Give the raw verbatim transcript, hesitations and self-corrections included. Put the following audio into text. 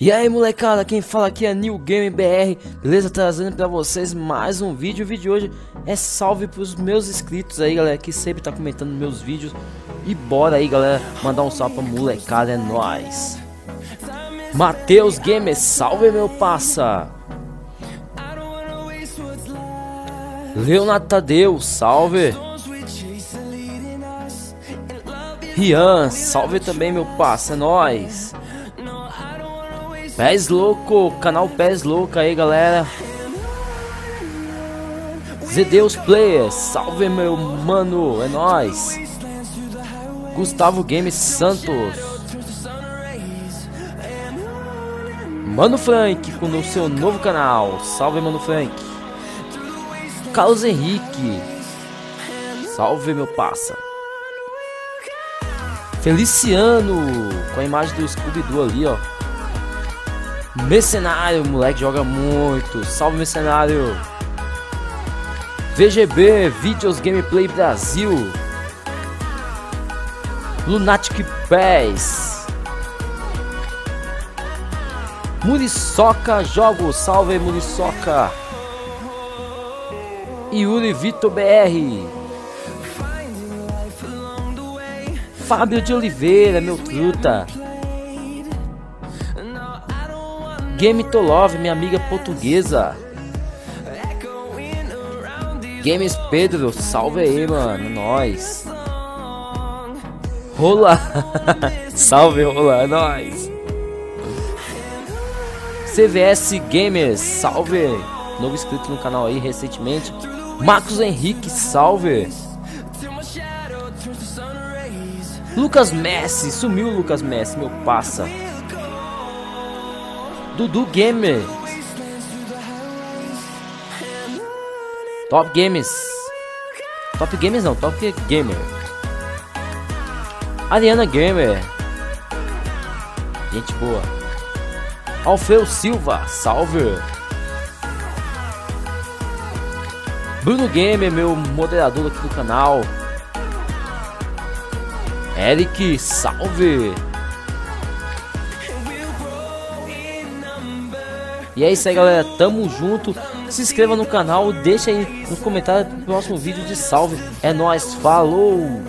E aí molecada, quem fala aqui é New Game B R, beleza? Trazendo pra vocês mais um vídeo. O vídeo de hoje é salve pros meus inscritos aí, galera, que sempre tá comentando meus vídeos. E bora aí, galera, mandar um salve pra molecada, é nóis. Matheus Gamer, salve meu passa. Leonardo Tadeu, salve. Rian, salve também meu passa, é nóis. Pés Louco, canal Pés Louco aí, galera. ZDeus Players, salve meu mano, é nóis. Gustavo Games Santos. Mano Frank, com o seu novo canal, salve mano Frank. Carlos Henrique, salve meu passa. Feliciano, com a imagem do Scooby-Doo ali, ó. Mercenário, moleque joga muito, salve Mercenário. V G B Videos Gameplay Brasil. Lunatic Pés Muriçoca Jogo, salve Muriçoca. Yuri Vitor B R. Fábio de Oliveira, meu truta. Game to Love, minha amiga portuguesa. Games Pedro, salve aí, mano, nós. Rola, salve Rola, nós. C V S Gamers, salve. Novo inscrito no canal aí recentemente. Marcos Henrique, salve. Lucas Messi, sumiu Lucas Messi, meu passa. Dudu Gamer, Top Games, Top Games não, Top Gamer, Ariana Gamer, gente boa. Alfeu Silva, salve. Bruno Gamer, meu moderador aqui do canal. Eric, salve. E é isso aí, galera, tamo junto, se inscreva no canal, deixa aí no comentário do próximo vídeo de salve, é nóis, falou!